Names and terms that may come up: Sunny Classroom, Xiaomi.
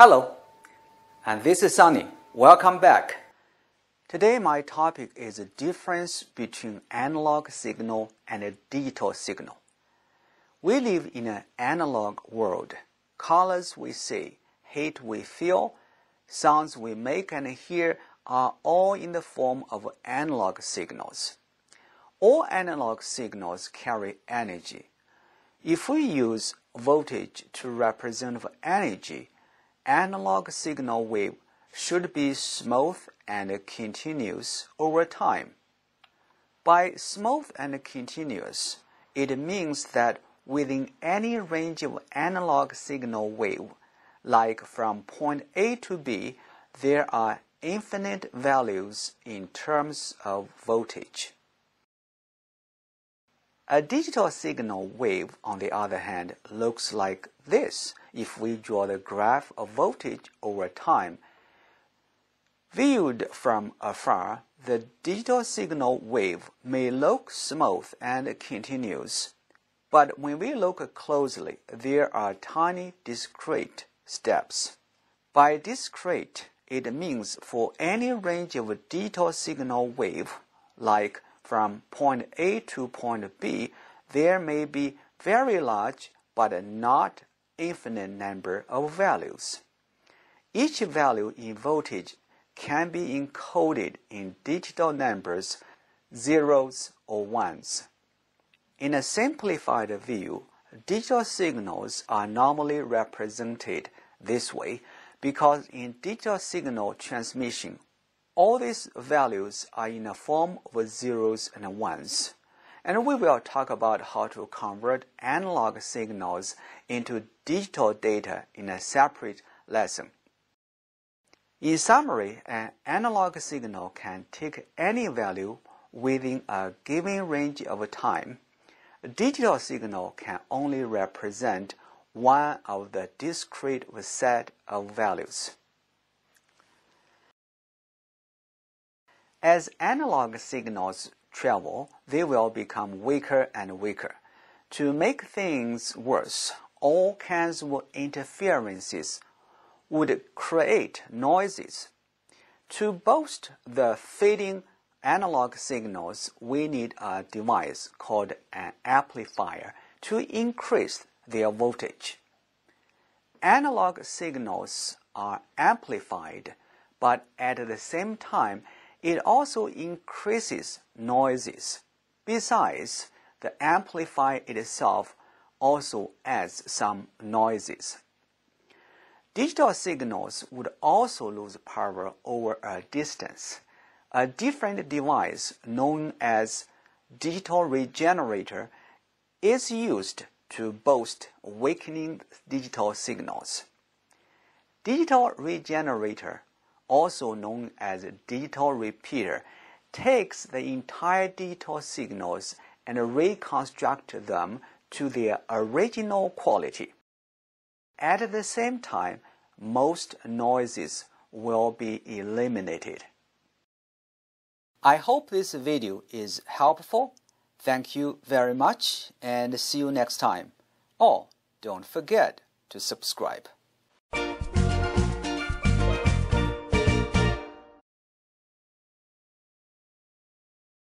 Hello, and this is Sunny. Welcome back. Today my topic is the difference between analog signal and a digital signal. We live in an analog world. Colors we see, heat we feel, sounds we make and hear are all in the form of analog signals. All analog signals carry energy. If we use voltage to represent energy, analog signal wave should be smooth and continuous over time. By smooth and continuous, it means that within any range of analog signal wave, like from point A to B, there are infinite values in terms of voltage. A digital signal wave, on the other hand, looks like this if we draw the graph of voltage over time. Viewed from afar, the digital signal wave may look smooth and continuous, but when we look closely, there are tiny discrete steps. By discrete, it means for any range of a digital signal wave, like from point A to point B, there may be very large but not infinite number of values. Each value in voltage can be encoded in digital numbers, zeros or ones. In a simplified view, digital signals are normally represented this way because in digital signal transmission, all these values are in the form of zeros and ones, and we will talk about how to convert analog signals into digital data in a separate lesson. In summary, an analog signal can take any value within a given range of time. A digital signal can only represent one of the discrete set of values. As analog signals travel, they will become weaker and weaker. To make things worse, all kinds of interferences would create noises. To boost the fading analog signals, we need a device called an amplifier to increase their voltage. Analog signals are amplified, but at the same time, it also increases noises. Besides, the amplifier itself also adds some noises. Digital signals would also lose power over a distance. A different device known as digital regenerator is used to boost weakening digital signals. Digital regenerator, also known as a digital repeater, takes the entire digital signals and reconstructs them to their original quality. At the same time, most noises will be eliminated. I hope this video is helpful. Thank you very much and see you next time. Oh, don't forget to subscribe.